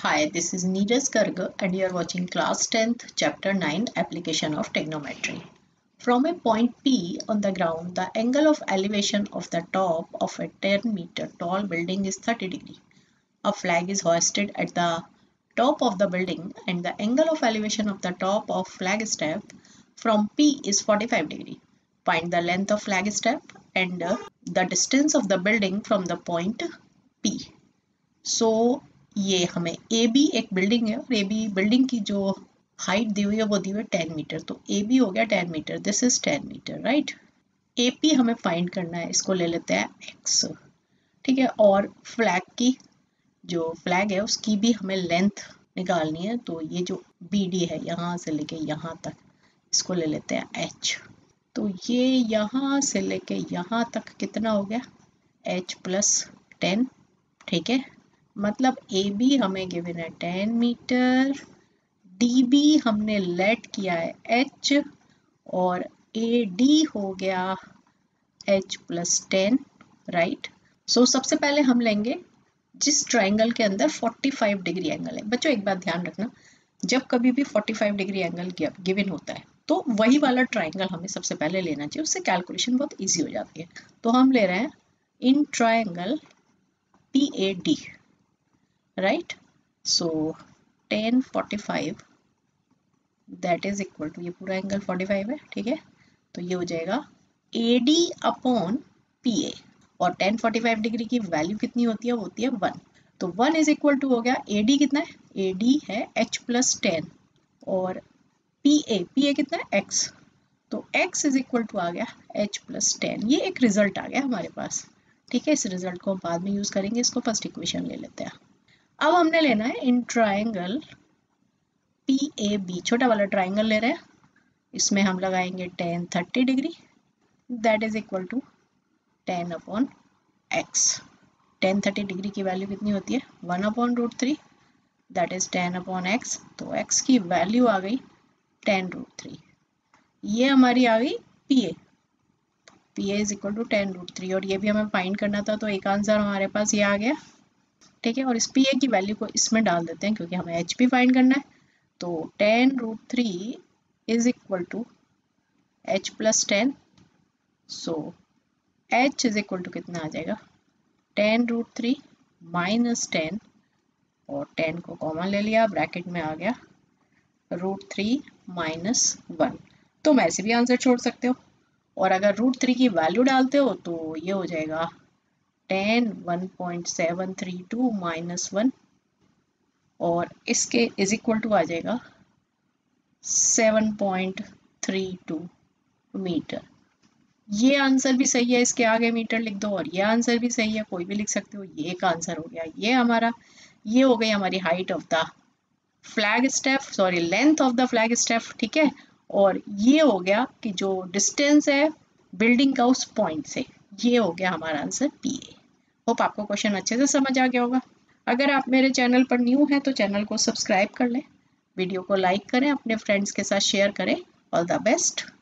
Hi, this is Neeraj Garg and you are watching class 10th, chapter 9, application of trigonometry. From a point P on the ground, the angle of elevation of the top of a 10 meter tall building is 30 degree. A flag is hoisted at the top of the building and the angle of elevation of the top of flagstaff from P is 45 degree. Find the length of flagstaff and the distance of the building from the point P. So, ये हमें A B एक building है और A B building की जो height दी हुई है वो दी हुई है 10 मीटर, तो ए बी हो गया 10 metre. This is 10 metre right. A P हमें फाइंड करना है, इसको ले लेते हैं एक्स, ठीक है. और फ्लैग की जो फ्लैग है उसकी भी हमें लेंथ निकालनी है, तो ये जो बी डी है यहाँ से लेके यहाँ तक, इसको ले लेते हैं एच. तो ये यहाँ से लेके यहाँ तक कितना हो गया, एच प्लस 10, ठीक है. मतलब ए बी हमें गिवन है 10 मीटर, डी बी हमने लेट किया है एच, और ए डी हो गया एच प्लस 10 राइट. सो सबसे पहले हम लेंगे जिस ट्राइंगल के अंदर 45 डिग्री एंगल है. बच्चों एक बात ध्यान रखना, जब कभी भी 45 डिग्री एंगल गिवन होता है तो वही वाला ट्राइंगल हमें सबसे पहले लेना चाहिए, उससे कैलकुलेशन बहुत ईजी हो जाती है. तो हम ले रहे हैं in triangle P A D right. So 10 45 that is equal to, ये पूरा एंगल 45 है, ठीक है. तो ये हो जाएगा A D upon P A, और 1045 डिग्री की वैल्यू कितनी होती है, होती है 1. तो 1 इज इक्वल टू हो गया, ए डी कितना है, ए डी है h प्लस 10 और पी ए कितना है x. तो x इज इक्वल टू आ गया h प्लस 10. ये एक रिजल्ट आ गया हमारे पास, ठीक है. इस रिजल्ट को हम बाद में यूज करेंगे, इसको फर्स्ट इक्वेशन ले लेते हैं. अब हमने लेना है in triangle P A B, छोटा वाला ट्राइंगल ले रहे हैं, इसमें हम लगाएंगे 10 30 degree, that is equal to 10 upon x. 10 30 degree की वैल्यू कितनी होती है, 1/√3, दैट इज 10 अपॉन एक्स. तो एक्स की वैल्यू आ गई 10√3, ये हमारी आ गई P A is equal to 10√3, और ये भी हमें फाइंड करना था, तो एक आंसर हमारे पास ये आ गया, ठीक है. और इस पी ए की वैल्यू को इसमें डाल देते हैं क्योंकि हमें एच पी फाइंड करना है. तो 10√3 is equal to H plus 10. So h is equal to कितना आ जाएगा, 10√3 माइनस 10, और 10 को कॉमन ले लिया, ब्रैकेट में आ गया √3 माइनस 1. तो ऐसे भी आंसर छोड़ सकते हो, और अगर √3 की वैल्यू डालते हो तो ये हो जाएगा 10 1.732 माइनस 1, और इसके इज इक्वल टू आ जाएगा 7.32 मीटर. ये आंसर भी सही है, इसके आगे मीटर लिख दो, और ये आंसर भी सही है, कोई भी लिख सकते हो. ये एक आंसर हो गया, ये हमारा, ये हो गई हमारी height of the flag staff, sorry length of the flag staff, ठीक है. और ये हो गया कि जो डिस्टेंस है बिल्डिंग का उस पॉइंट से, ये हो गया हमारा आंसर पी ए. होप आपको क्वेश्चन अच्छे से समझ आ गया होगा. अगर आप मेरे चैनल पर न्यू हैं तो चैनल को सब्सक्राइब कर लें, वीडियो को लाइक करें, अपने फ्रेंड्स के साथ शेयर करें. All the best.